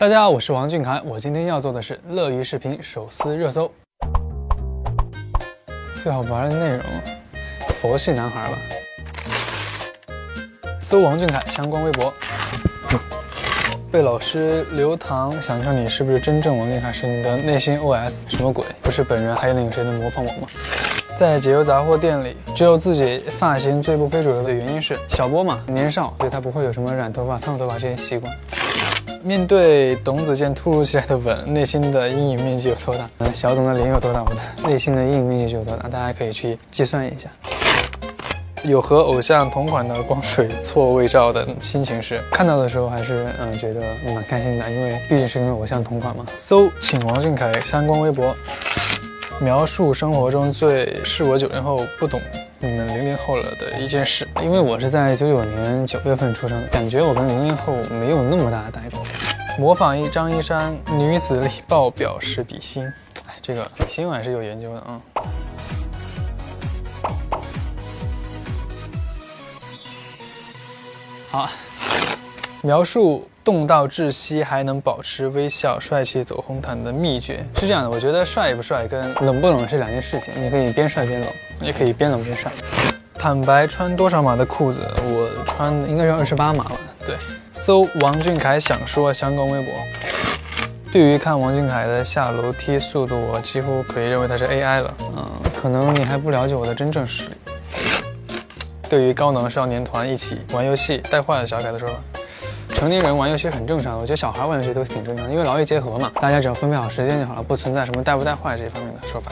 大家好，我是王俊凯。我今天要做的是乐于视频手撕热搜。最好玩的内容，佛系男孩吧。搜王俊凯相关微博。被老师留堂，想看你是不是真正王俊凯，是你的内心 OS 什么鬼？不是本人，还有那个谁能模仿我吗？ 在解忧杂货店里，只有自己发型最不非主流的原因是小波嘛，年少，所以他不会有什么染头发、烫头发这些习惯。面对董子健突如其来的吻，内心的阴影面积有多大？小董的脸有多大？我的内心的阴影面积就有多大？大家可以去计算一下。有和偶像同款的光腿错位照的心情是，看到的时候还是觉得蛮开心的，因为毕竟是跟偶像同款嘛。搜请王俊凯相关微博。 描述生活中最是我9年后不懂你们00后了的一件事，因为我是在99年9月份出生的，感觉我跟00后没有那么大的代沟。模仿张一山女子力爆表示比心，哎，这个比心我还是有研究的啊。好，描述。 冻到窒息还能保持微笑、帅气走红毯的秘诀是这样的，我觉得帅不帅跟冷不冷是两件事情，你可以边帅边冷，也可以边冷边帅。坦白穿多少码的裤子？我穿应该是28码吧。对，搜王俊凯想说相关微博。对于看王俊凯的下楼梯速度，我几乎可以认为他是 AI 了。可能你还不了解我的真正实力。对于高能少年团一起玩游戏带坏了小凯的说法。 成年人玩游戏很正常，我觉得小孩玩游戏都挺正常的，因为劳逸结合嘛，大家只要分配好时间就好了，不存在什么带不带坏这一方面的说法。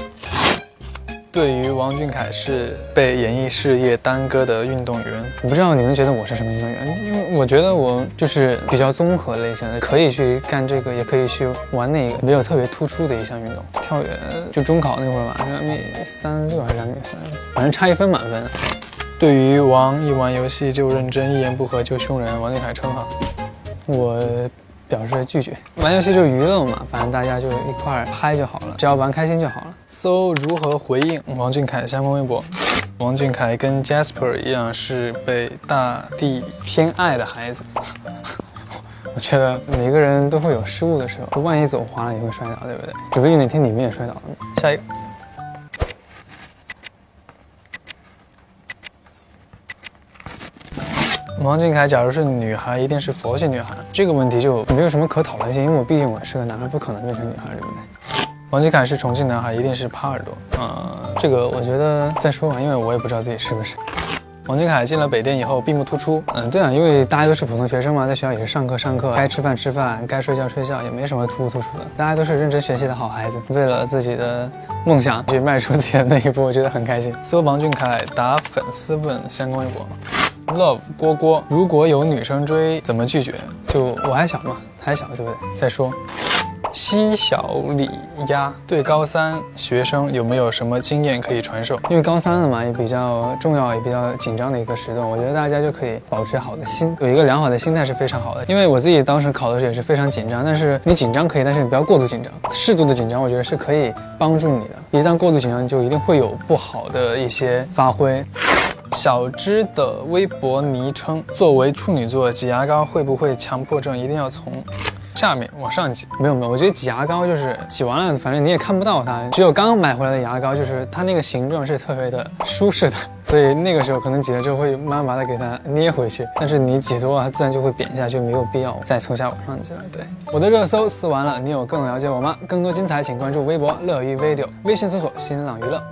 对于王俊凯是被演艺事业耽搁的运动员，我不知道你们觉得我是什么运动员，因为我觉得我就是比较综合类型的，可以去干这个，也可以去玩那个，没有特别突出的一项运动。跳远就中考那会儿吧，1.36还是2.34，反正差1分满分。 对于王一玩游戏就认真，一言不合就凶人，王俊凯称号，我表示拒绝。玩游戏就娱乐嘛，反正大家就一块儿嗨就好了，只要玩开心就好了。搜如何回应王俊凯相关微博。王俊凯跟 Jasper 一样是被大地偏爱的孩子。我觉得每个人都会有失误的时候，万一走滑了也会摔倒，对不对？指不定哪天你们也摔倒了。下一个。 王俊凯，假如是女孩，一定是佛系女孩。这个问题就没有什么可讨论性，因为我毕竟我是个男孩，不可能变成女孩，对不对？王俊凯是重庆男孩，一定是耙耳朵。这个我觉得再说吧，因为我也不知道自己是不是。王俊凯进了北电以后闭目突出。对啊，因为大家都是普通学生嘛，在学校也是上课，该吃饭吃饭，该睡觉睡觉，也没什么突不突出的。大家都是认真学习的好孩子，为了自己的梦想去迈出自己的那一步，我觉得很开心。搜王俊凯答粉丝问相关微博。 Love 郭郭，如果有女生追，怎么拒绝？就我还小嘛，还小，对不对？再说，西小李鸭对高三学生有没有什么经验可以传授？因为高三了嘛，也比较重要，也比较紧张的一个时段，我觉得大家就可以保持好的心，有一个良好的心态是非常好的。因为我自己当时考的时候也是非常紧张，但是你紧张可以，但是你不要过度紧张，适度的紧张我觉得是可以帮助你的。一旦过度紧张，你就一定会有不好的一些发挥。 小芝的微博昵称，作为处女座，挤牙膏会不会强迫症？一定要从下面往上挤？没有，我觉得挤牙膏就是挤完了，反正你也看不到它。只有刚买回来的牙膏，就是它那个形状是特别的舒适的，所以那个时候可能挤了之后会慢慢的给它捏回去。但是你挤多了，它自然就会扁下去，没有必要再从下往上挤了。对，我的热搜撕完了，你有更了解我吗？更多精彩，请关注微博乐于 video， 微信搜索新浪娱乐。